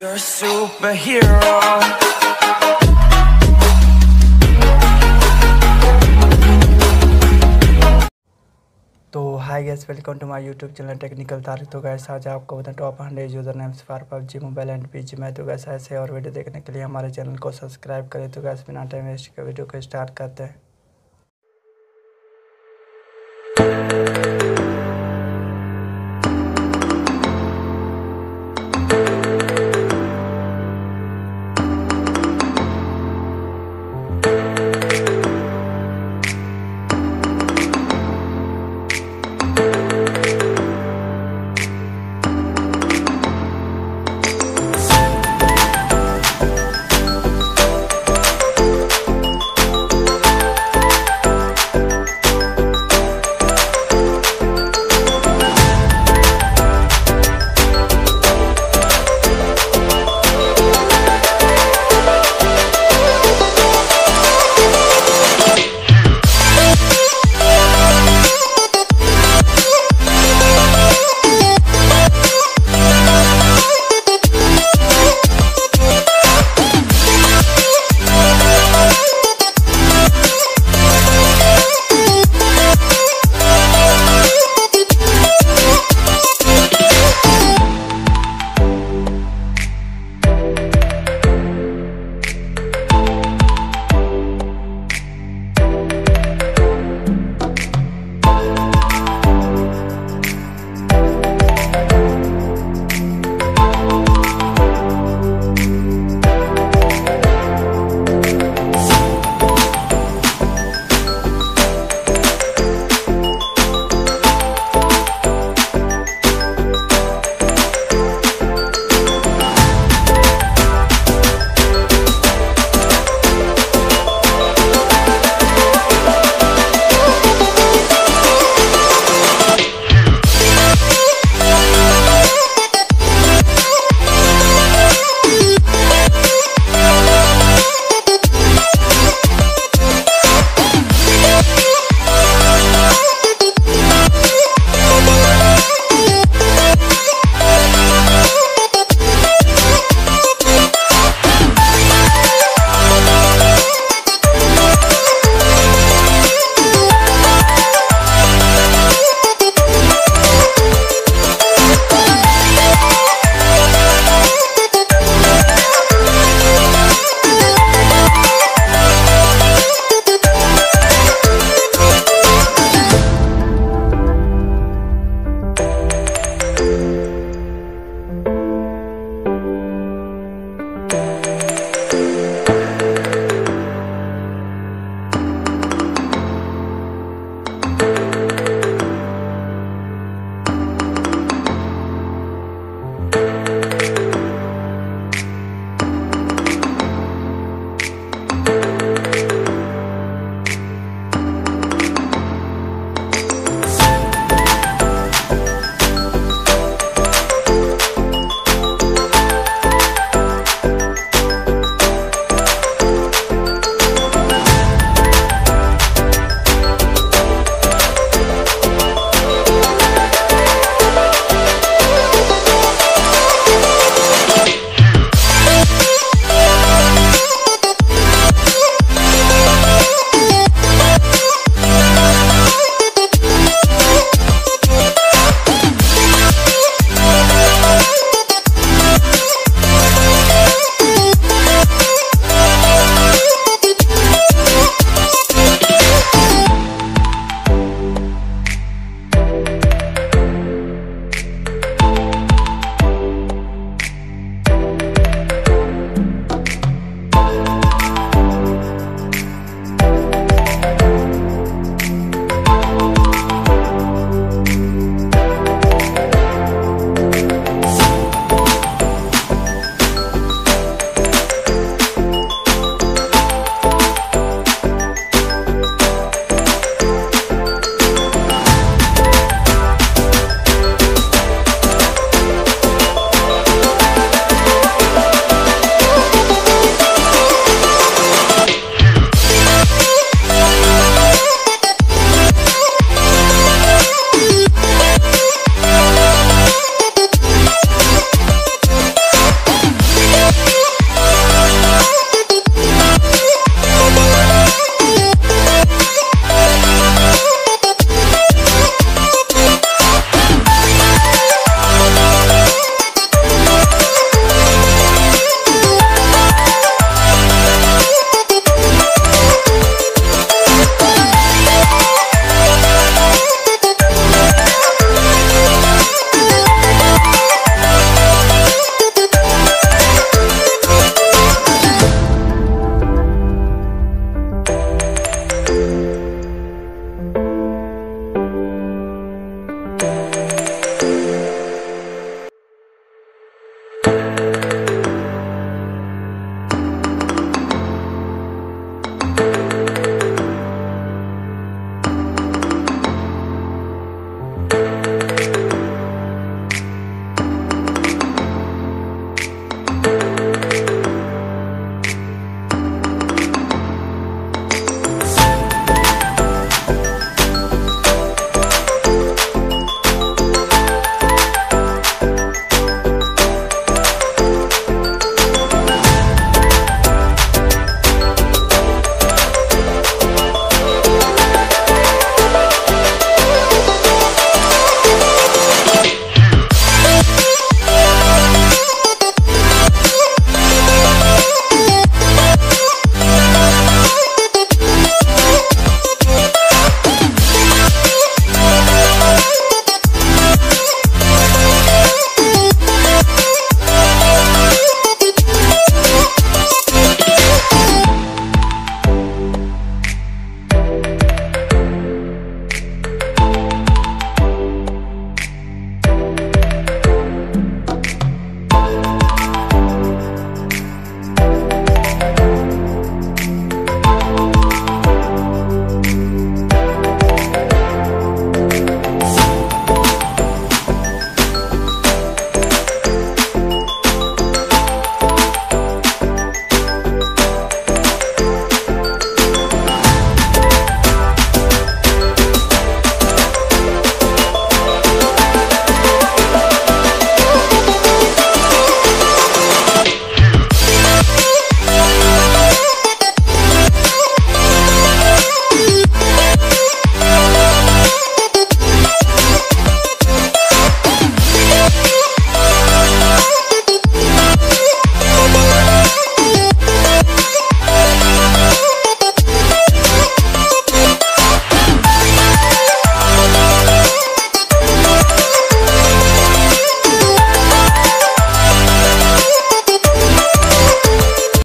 You're a superhero. तो hi guys welcome to my YouTube channel technical तारीख। तो guys आज आपको बताएं top 100 user names for PUBG mobile and PC में। तो गैस ऐसे और वीडियो देखने के लिए हमारे चैनल को सब्सक्राइब करें। तो गैस बिना टाइम वेस्ट के वीडियो को स्टार्ट करते हैं।